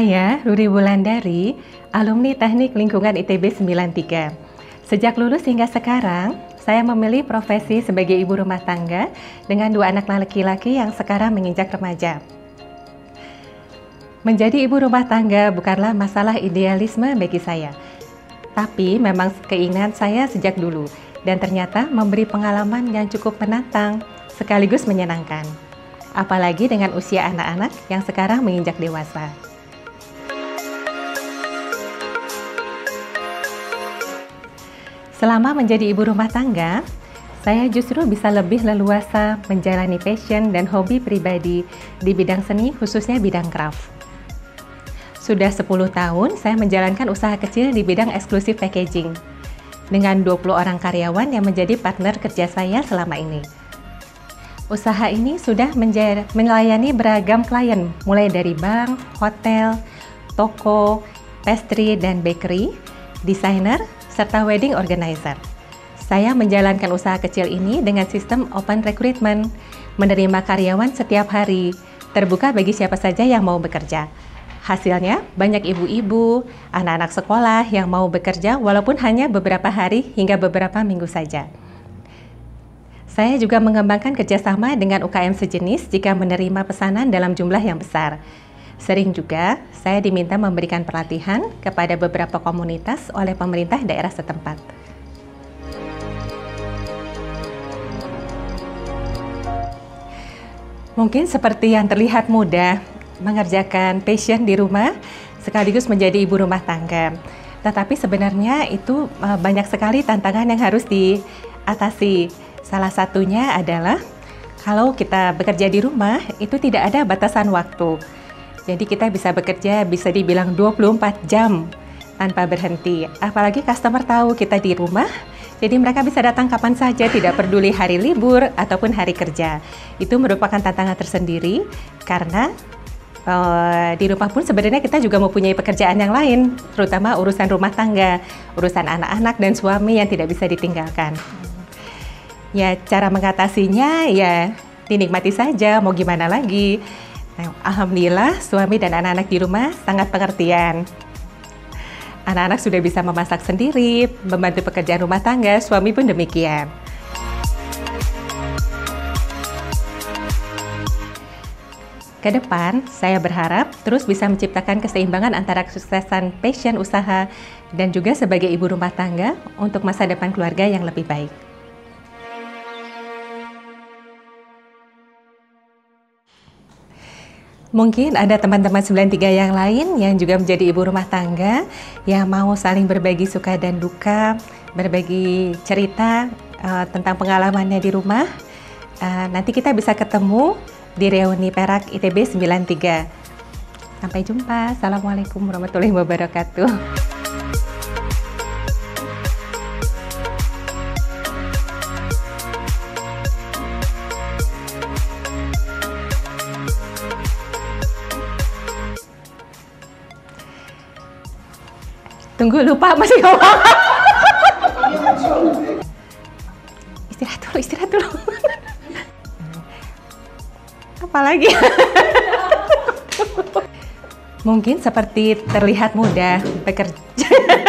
Saya Ruri Wulandhari, alumni Teknik Lingkungan ITB 93. Sejak lulus hingga sekarang, saya memilih profesi sebagai ibu rumah tangga dengan dua anak laki-laki yang sekarang menginjak remaja. Menjadi ibu rumah tangga bukanlah masalah idealisme bagi saya, tapi memang keinginan saya sejak dulu, dan ternyata memberi pengalaman yang cukup menantang sekaligus menyenangkan. Apalagi dengan usia anak-anak yang sekarang menginjak dewasa. Selama menjadi ibu rumah tangga, saya justru bisa lebih leluasa menjalani passion dan hobi pribadi di bidang seni, khususnya bidang craft. Sudah 10 tahun saya menjalankan usaha kecil di bidang eksklusif packaging dengan 20 orang karyawan yang menjadi partner kerja saya selama ini. Usaha ini sudah melayani beragam klien, mulai dari bank, hotel, toko, pastry dan bakery, desainer, serta wedding organizer. Saya menjalankan usaha kecil ini dengan sistem open recruitment, menerima karyawan setiap hari, terbuka bagi siapa saja yang mau bekerja. Hasilnya, banyak ibu-ibu, anak-anak sekolah yang mau bekerja walaupun hanya beberapa hari hingga beberapa minggu saja. Saya juga mengembangkan kerjasama dengan UKM sejenis jika menerima pesanan dalam jumlah yang besar. Sering juga, saya diminta memberikan pelatihan kepada beberapa komunitas oleh pemerintah daerah setempat. Mungkin seperti yang terlihat mudah, mengerjakan passion di rumah sekaligus menjadi ibu rumah tangga. Tetapi sebenarnya itu banyak sekali tantangan yang harus diatasi. Salah satunya adalah kalau kita bekerja di rumah itu tidak ada batasan waktu. Jadi kita bisa bekerja bisa dibilang 24 jam tanpa berhenti. Apalagi customer tahu kita di rumah, jadi mereka bisa datang kapan saja, tidak peduli hari libur ataupun hari kerja. Itu merupakan tantangan tersendiri karena di rumah pun sebenarnya kita juga mempunyai pekerjaan yang lain, terutama urusan rumah tangga, urusan anak-anak dan suami yang tidak bisa ditinggalkan. Ya, cara mengatasinya ya dinikmati saja, mau gimana lagi. Nah, alhamdulillah suami dan anak-anak di rumah sangat pengertian. Anak-anak sudah bisa memasak sendiri, membantu pekerjaan rumah tangga, suami pun demikian. Kedepan, saya berharap terus bisa menciptakan keseimbangan antara kesuksesan passion usaha dan juga sebagai ibu rumah tangga untuk masa depan keluarga yang lebih baik. Mungkin ada teman-teman 93 yang lain yang juga menjadi ibu rumah tangga yang mau saling berbagi suka dan duka, berbagi cerita tentang pengalamannya di rumah. Nanti kita bisa ketemu di reuni Perak ITB 93. Sampai jumpa. Assalamualaikum warahmatullahi wabarakatuh. Tunggu, lupa masih ngomong. Istirahat dulu. Apalagi? Mungkin seperti terlihat mudah bekerja.